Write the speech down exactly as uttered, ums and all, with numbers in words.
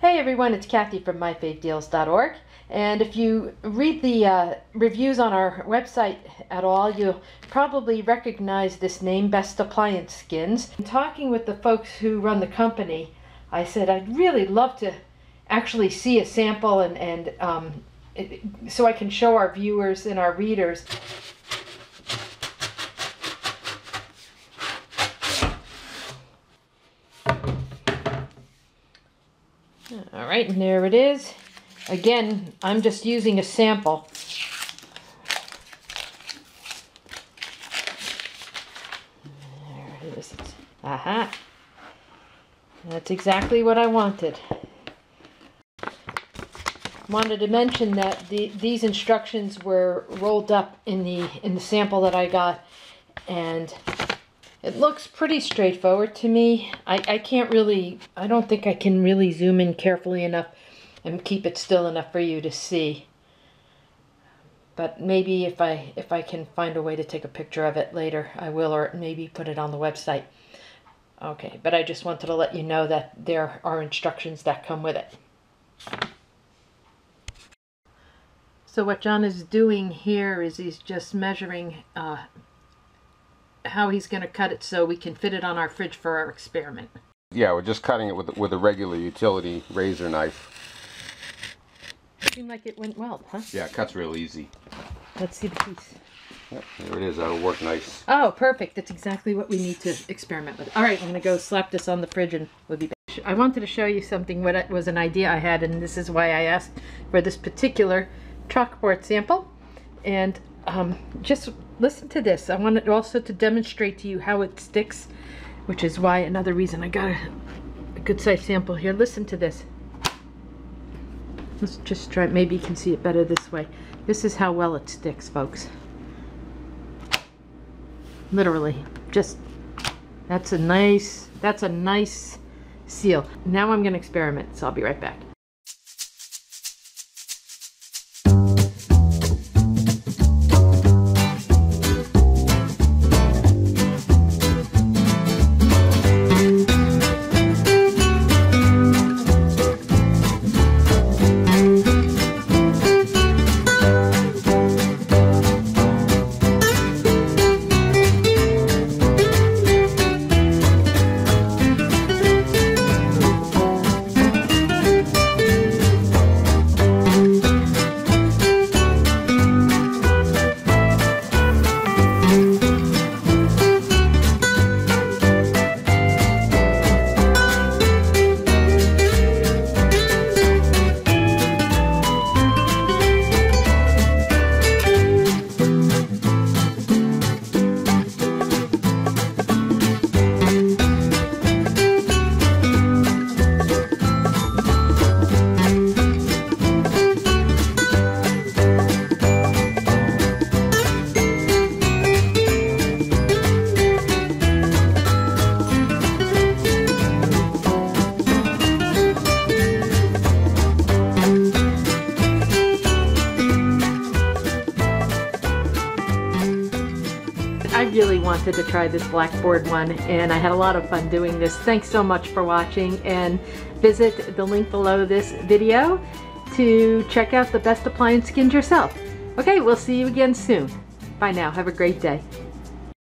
Hey everyone, it's Kathy from my fave deals dot org, and if you read the uh, reviews on our website at all, you'll probably recognize this name, Best Appliance Skins. In talking with the folks who run the company, I said I'd really love to actually see a sample and, and um, it, so I can show our viewers and our readers. All right, and there it is. Again, I'm just using a sample. There it is. Aha! That's exactly what I wanted. Wanted to mention that the, these instructions were rolled up in the in the sample that I got, and it looks pretty straightforward to me. I, I can't really, I don't think I can really zoom in carefully enough and keep it still enough for you to see. But maybe if I, if I can find a way to take a picture of it later, I will, or maybe put it on the website. Okay, but I just wanted to let you know that there are instructions that come with it. So what John is doing here is he's just measuring uh, how he's going to cut it so we can fit it on our fridge for our experiment. Yeah, we're just cutting it with, with a regular utility razor knife. Seemed like it went well, huh? Yeah, it cuts real easy. Let's see the piece. Yep, there it is. That'll work nice. Oh, perfect. That's exactly what we need to experiment with. All right, I'm going to go slap this on the fridge and we'll be back. I wanted to show you something. What was an idea I had, and this is why I asked for this particular chalkboard sample. And um, just... listen to this. I wanted also to demonstrate to you how it sticks, which is why another reason I got a, a good size sample here. Listen to this. Let's just try it. Maybe you can see it better this way. This is how well it sticks, folks. Literally, just that's a nice that's a nice seal. Now I'm going to experiment, so I'll be right back. I really wanted to try this blackboard one, and I had a lot of fun doing this. Thanks so much for watching, and visit the link below this video to check out the Best Appliance Skins yourself. Okay, we'll see you again soon. Bye now. Have a great day.